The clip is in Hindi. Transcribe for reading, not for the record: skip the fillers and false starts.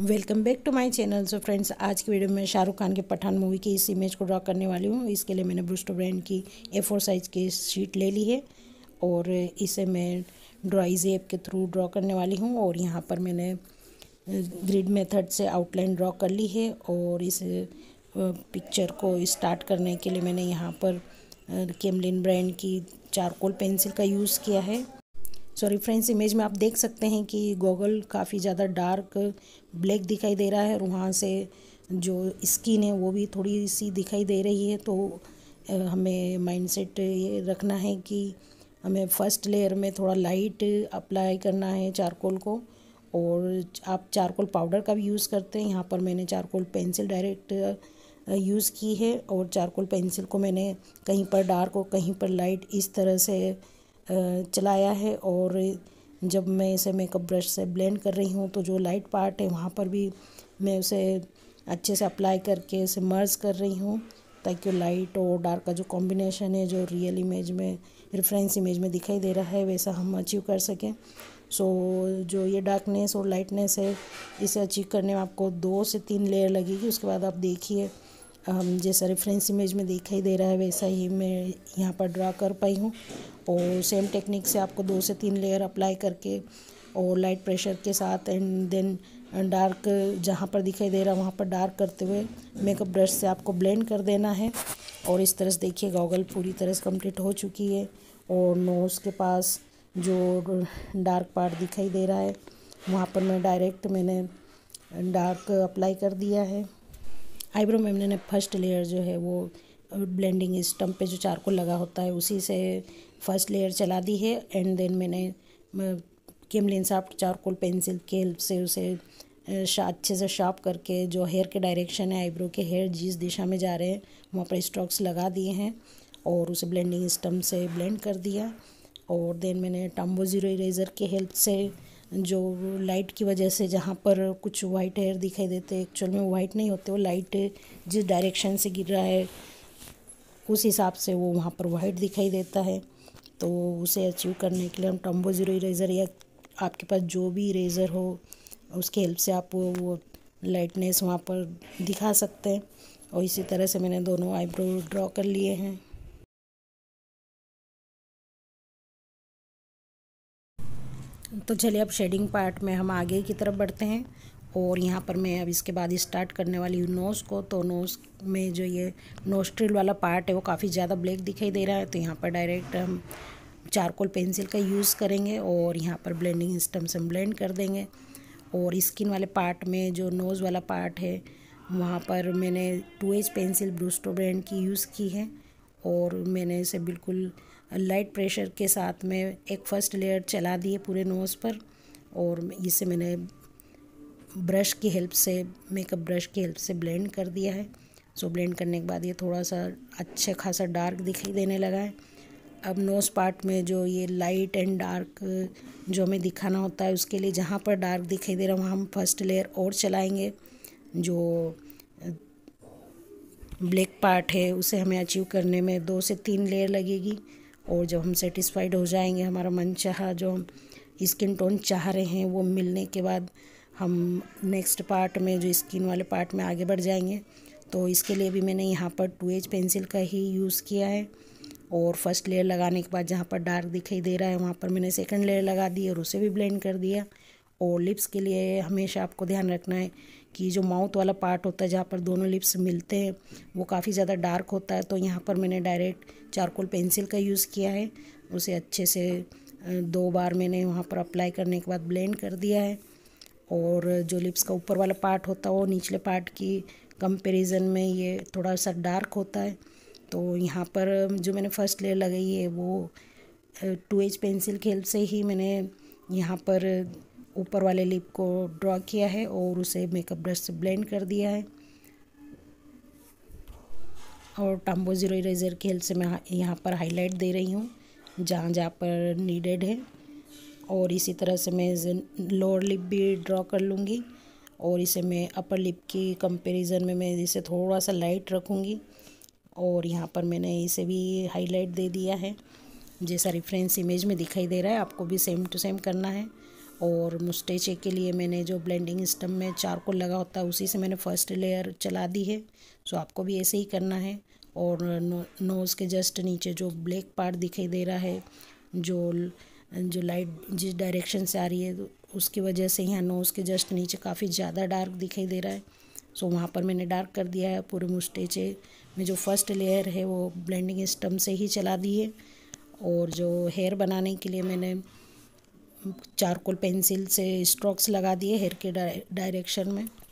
Welcome back to my channel. So friends, आज की वीडियो में शाहरुख खान के पठान मूवी की इस इमेज को ड्रॉ करने वाली हूँ। इसके लिए मैंने बुस्टो ब्रांड की A4 साइज़ की शीट ले ली है और इसे मैं ड्राइजेप के थ्रू ड्रॉ करने वाली हूँ। और यहाँ पर मैंने ग्रिड मेथड से आउटलाइन ड्रॉ कर ली है। और इस पिक्चर को स्टार्ट करने के लिए मैंने यहाँ पर कैमलिन ब्रांड की चारकोल पेंसिल का यूज़ किया है। सॉरी फ्रेंड्स, इमेज में आप देख सकते हैं कि गोगल काफ़ी ज़्यादा डार्क ब्लैक दिखाई दे रहा है और वहाँ से जो स्किन है वो भी थोड़ी सी दिखाई दे रही है। तो हमें माइंडसेट ये रखना है कि हमें फर्स्ट लेयर में थोड़ा लाइट अप्लाई करना है चारकोल को। और आप चारकोल पाउडर का भी यूज़ करते हैं। यहाँ पर मैंने चारकोल पेंसिल डायरेक्ट यूज़ की है और चारकोल पेंसिल को मैंने कहीं पर डार्क और कहीं पर लाइट इस तरह से चलाया है। और जब मैं इसे मेकअप ब्रश से ब्लेंड कर रही हूँ तो जो लाइट पार्ट है वहाँ पर भी मैं उसे अच्छे से अप्लाई करके इसे मर्ज कर रही हूँ, ताकि लाइट और डार्क का जो कॉम्बिनेशन है, जो रियल इमेज में रेफरेंस इमेज में दिखाई दे रहा है, वैसा हम अचीव कर सकें। सो जो ये डार्कनेस और लाइटनेस है, इसे अचीव करने में आपको 2 से 3 लेयर लगेगी। उसके बाद आप देखिए, हम जैसा रेफरेंस इमेज में दिखाई दे रहा है वैसा ही मैं यहाँ पर ड्रा कर पाई हूँ। और सेम टेक्निक से आपको 2 से 3 लेयर अप्लाई करके और लाइट प्रेशर के साथ एंड देन डार्क जहाँ पर दिखाई दे रहा है वहाँ पर डार्क करते हुए मेकअप ब्रश से आपको ब्लेंड कर देना है। और इस तरह से देखिए गॉगल पूरी तरह से कंप्लीट हो चुकी है। और नोज़ के पास जो डार्क पार्ट दिखाई दे रहा है वहाँ पर मैंने डायरेक्ट डार्क अप्लाई कर दिया है। आईब्रो में मैंने फर्स्ट लेयर जो है वो ब्लेंडिंग स्टम्प पे जो चारकोल लगा होता है उसी से फर्स्ट लेयर चला दी है। एंड देन मैंने कैमलिन साफ्ट चारकोल पेंसिल के हेल्प से उसे अच्छे से शार्प करके जो हेयर के डायरेक्शन है, आईब्रो के हेयर जिस दिशा में जा रहे हैं वहाँ पर स्ट्रोक्स लगा दिए हैं और उसे ब्लेंडिंग स्टम्प से ब्लेंड कर दिया। और देन मैंने टॉम्बो ज़ीरो इरेज़र के हेल्प से जो लाइट की वजह से जहाँ पर कुछ वाइट हेयर दिखाई देते, एक्चुअल में वो वाइट नहीं होते, वो लाइट जिस डायरेक्शन से गिर रहा है उस हिसाब से वो वहाँ पर वाइट दिखाई देता है। तो उसे अचीव करने के लिए हम टॉम्बो ज़ीरो इरेज़र या आपके पास जो भी इरेज़र हो उसके हेल्प से आप वो लाइटनेस वहाँ पर दिखा सकते हैं। और इसी तरह से मैंने दोनों आईब्रो ड्रॉ कर लिए हैं। तो चलिए अब शेडिंग पार्ट में हम आगे की तरफ बढ़ते हैं। और यहाँ पर मैं अब इसके बाद स्टार्ट करने वाली हूँ नोज़ को। तो नोज़ में जो ये नोस्ट्रिल वाला पार्ट है वो काफ़ी ज़्यादा ब्लैक दिखाई दे रहा है, तो यहाँ पर डायरेक्ट हम चारकोल पेंसिल का यूज़ करेंगे और यहाँ पर ब्लेंडिंग स्टम्प से ब्लेंड कर देंगे। और स्किन वाले पार्ट में जो नोज़ वाला पार्ट है वहाँ पर मैंने 2H पेंसिल बुस्टो ब्रांड की यूज़ की है। और मैंने इसे बिल्कुल लाइट प्रेशर के साथ में एक फ़र्स्ट लेयर चला दिए पूरे नोज़ पर। और इसे मैंने ब्रश की हेल्प से, मेकअप ब्रश की हेल्प से ब्लेंड कर दिया है। सो ब्लेंड करने के बाद ये थोड़ा सा अच्छा खासा डार्क दिखाई देने लगा है। अब नोज़ पार्ट में जो ये लाइट एंड डार्क जो हमें दिखाना होता है, उसके लिए जहाँ पर डार्क दिखाई दे रहा है वहाँ हम फर्स्ट लेयर और चलाएँगे। जो ब्लैक पार्ट है उसे हमें अचीव करने में 2 से 3 लेयर लगेगी। और जब हम सेटिस्फाइड हो जाएंगे, हमारा मन चाहा जो स्किन टोन चाह रहे हैं वो मिलने के बाद हम नेक्स्ट पार्ट में जो स्किन वाले पार्ट में आगे बढ़ जाएंगे। तो इसके लिए भी मैंने यहाँ पर 2H पेंसिल का ही यूज़ किया है। और फर्स्ट लेयर लगाने के बाद जहाँ पर डार्क दिखाई दे रहा है वहाँ पर मैंने सेकंड लेयर लगा दी और उसे भी ब्लेंड कर दिया। और लिप्स के लिए हमेशा आपको ध्यान रखना है कि जो माउथ वाला पार्ट होता है जहाँ पर दोनों लिप्स मिलते हैं वो काफ़ी ज़्यादा डार्क होता है। तो यहाँ पर मैंने डायरेक्ट चारकोल पेंसिल का यूज़ किया है। उसे अच्छे से 2 बार मैंने वहाँ पर अप्लाई करने के बाद ब्लेंड कर दिया है। और जो लिप्स का ऊपर वाला पार्ट होता है वो निचले पार्ट की कंपैरिजन में ये थोड़ा सा डार्क होता है। तो यहाँ पर जो मैंने फर्स्ट लेयर लगाई है वो 2H पेंसिल के हेल्प से ही मैंने यहाँ पर ऊपर वाले लिप को ड्रॉ किया है और उसे मेकअप ब्रश से ब्लेंड कर दिया है। और टॉम्बो ज़ीरो इरेज़र की हेल्प से मैं यहाँ पर हाईलाइट दे रही हूँ जहाँ जहाँ पर नीडेड है। और इसी तरह से मैं लोअर लिप भी ड्रॉ कर लूँगी। और इसे मैं अपर लिप की कंपैरिजन में मैं इसे थोड़ा सा लाइट रखूँगी। और यहाँ पर मैंने इसे भी हाईलाइट दे दिया है। जैसा रेफरेंस इमेज में दिखाई दे रहा है आपको भी सेम टू सेम करना है। और मुस्टेचे के लिए मैंने जो ब्लेंडिंग सिस्टम में चारकोल लगा होता है उसी से मैंने फर्स्ट लेयर चला दी है। सो आपको भी ऐसे ही करना है। और नोज़ के जस्ट नीचे जो ब्लैक पार्ट दिखाई दे रहा है, जो लाइट जिस डायरेक्शन से आ रही है उसकी वजह से यहाँ नोज़ के जस्ट नीचे काफ़ी ज़्यादा डार्क दिखाई दे रहा है। सो वहाँ पर मैंने डार्क कर दिया है। पूरे मुस्टेचे में जो फर्स्ट लेयर है वो ब्लेंडिंग सिस्टम से ही चला दी है। और जो हेयर बनाने के लिए मैंने चारकोल पेंसिल से स्ट्रोक्स लगा दिए हेयर के डायरेक्शन में।